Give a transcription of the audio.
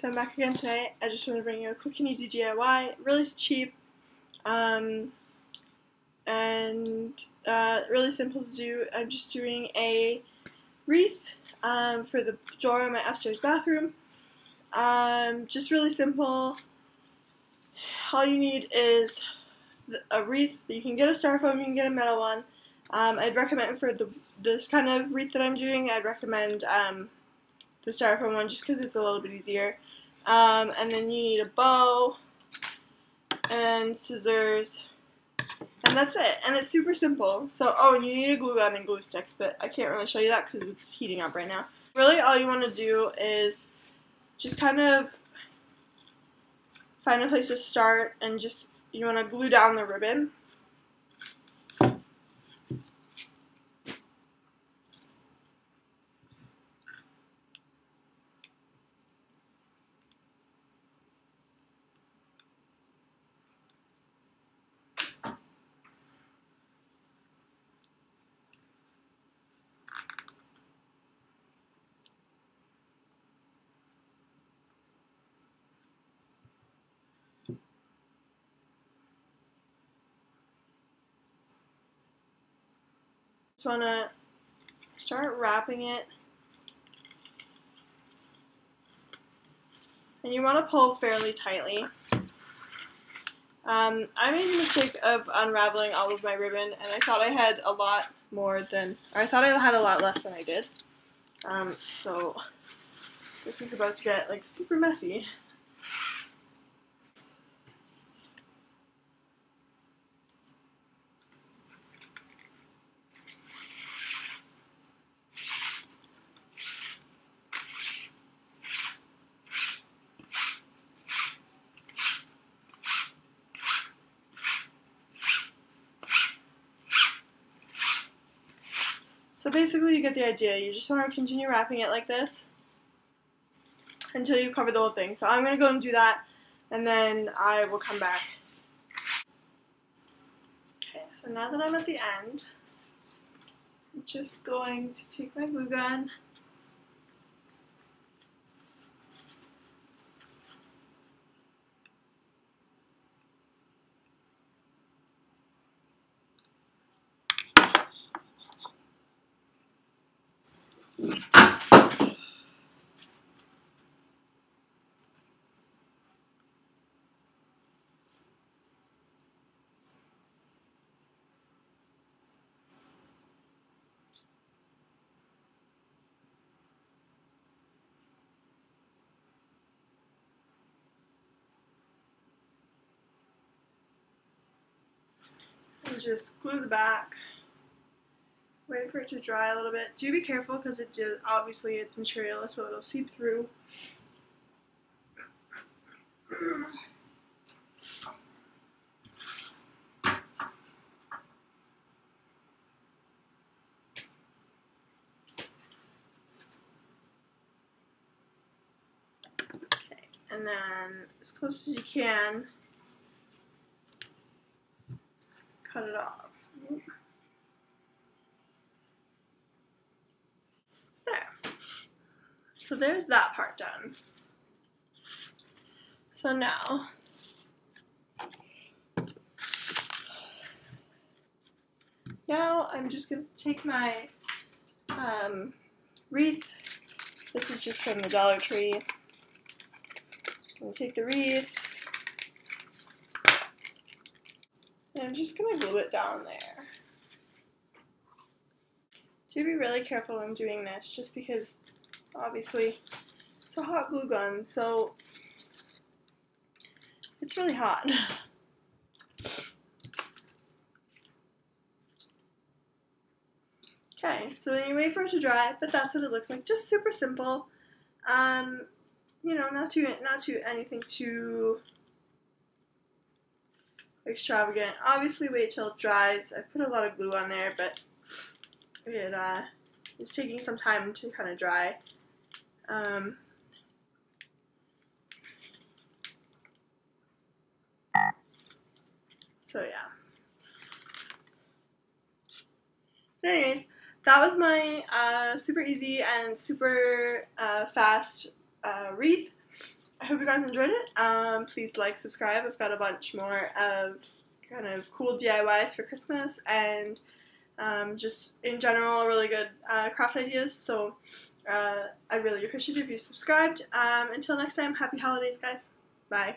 So I'm back again tonight. I just want to bring you a quick and easy DIY, really cheap, and really simple to do. I'm just doing a wreath for the door in my upstairs bathroom. Just really simple. All you need is a wreath. You can get a styrofoam, you can get a metal one. I'd recommend for this kind of wreath that I'm doing, I'd recommend the styrofoam one just because it's a little bit easier. And then you need a bow and scissors, and that's it. And it's super simple. So, oh, and you need a glue gun and glue sticks, but I can't really show you that because it's heating up right now. Really, all you want to do is just kind of find a place to start and just, you want to glue down the ribbon. Just want to start wrapping it, and you want to pull fairly tightly. I made the mistake of unraveling all of my ribbon, and I thought I had a lot more than, or I thought I had a lot less than I did. So this is about to get like super messy. So basically you get the idea, you just want to continue wrapping it like this until you cover the whole thing. So I'm going to go and do that, and then I will come back. Okay, so now that I'm at the end, I'm just going to take my glue gun and just glue the back. Wait for it to dry a little bit. Do be careful because it does, obviously it's material, so it'll seep through. Okay, and then as close as you can, cut it off. So there's that part done. So now, I'm just going to take my wreath. This is just from the Dollar Tree. I'm going to take the wreath, and I'm just going to glue it down there. Do be really careful when doing this, just because obviously it's a hot glue gun, so it's really hot. Okay, so then you wait for it to dry, but that's what it looks like. Just super simple. You know, not anything too extravagant. Obviously wait till it dries. I've put a lot of glue on there, but it is taking some time to kind of dry. So yeah. But anyways, that was my super easy and super fast wreath. I hope you guys enjoyed it. Please like, subscribe. I've got a bunch more of kind of cool DIYs for Christmas and just in general really good craft ideas. So I'd really appreciate it if you subscribed. Until next time, happy holidays, guys. Bye.